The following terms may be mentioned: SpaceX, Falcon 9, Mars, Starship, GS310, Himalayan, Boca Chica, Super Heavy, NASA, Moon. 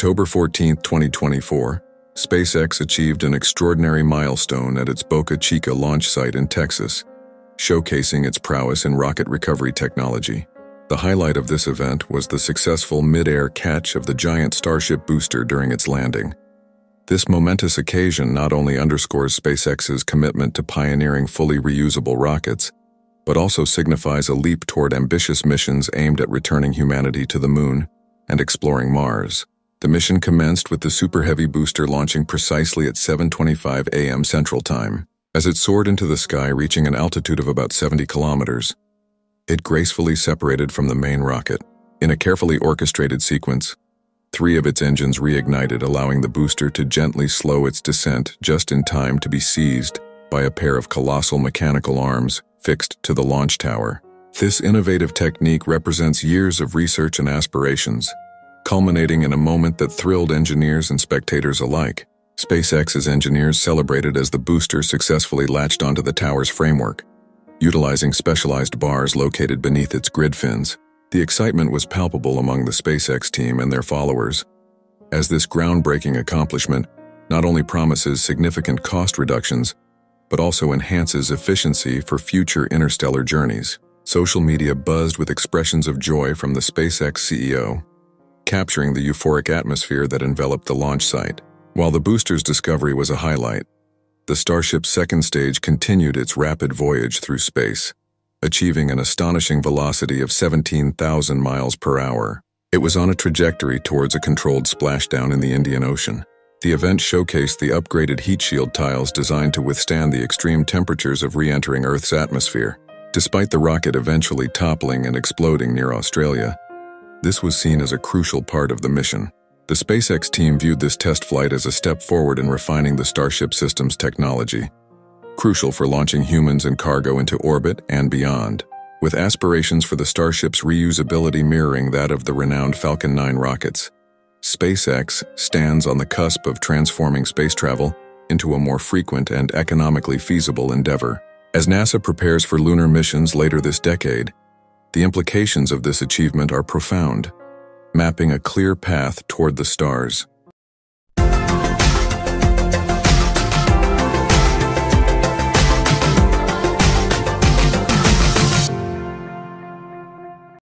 October 14, 2024, SpaceX achieved an extraordinary milestone at its Boca Chica launch site in Texas, showcasing its prowess in rocket recovery technology. The highlight of this event was the successful mid-air catch of the giant Starship booster during its landing. This momentous occasion not only underscores SpaceX's commitment to pioneering fully reusable rockets, but also signifies a leap toward ambitious missions aimed at returning humanity to the Moon and exploring Mars. The mission commenced with the Super Heavy booster launching precisely at 7:25 a.m. Central Time. As it soared into the sky, reaching an altitude of about 70 kilometers, it gracefully separated from the main rocket. In a carefully orchestrated sequence, three of its engines reignited, allowing the booster to gently slow its descent just in time to be seized by a pair of colossal mechanical arms fixed to the launch tower. This innovative technique represents years of research and aspirations, culminating in a moment that thrilled engineers and spectators alike. SpaceX's engineers celebrated as the booster successfully latched onto the tower's framework, utilizing specialized bars located beneath its grid fins. The excitement was palpable among the SpaceX team and their followers, as this groundbreaking accomplishment not only promises significant cost reductions, but also enhances efficiency for future interstellar journeys. Social media buzzed with expressions of joy from the SpaceX CEO, capturing the euphoric atmosphere that enveloped the launch site. While the booster's discovery was a highlight, the Starship's second stage continued its rapid voyage through space, achieving an astonishing velocity of 17,000 miles per hour. It was on a trajectory towards a controlled splashdown in the Indian Ocean. The event showcased the upgraded heat shield tiles designed to withstand the extreme temperatures of re-entering Earth's atmosphere. Despite the rocket eventually toppling and exploding near Australia, this was seen as a crucial part of the mission. The SpaceX team viewed this test flight as a step forward in refining the Starship system's technology, crucial for launching humans and cargo into orbit and beyond. With aspirations for the Starship's reusability mirroring that of the renowned Falcon 9 rockets, SpaceX stands on the cusp of transforming space travel into a more frequent and economically feasible endeavor. As NASA prepares for lunar missions later this decade, the implications of this achievement are profound, mapping a clear path toward the stars.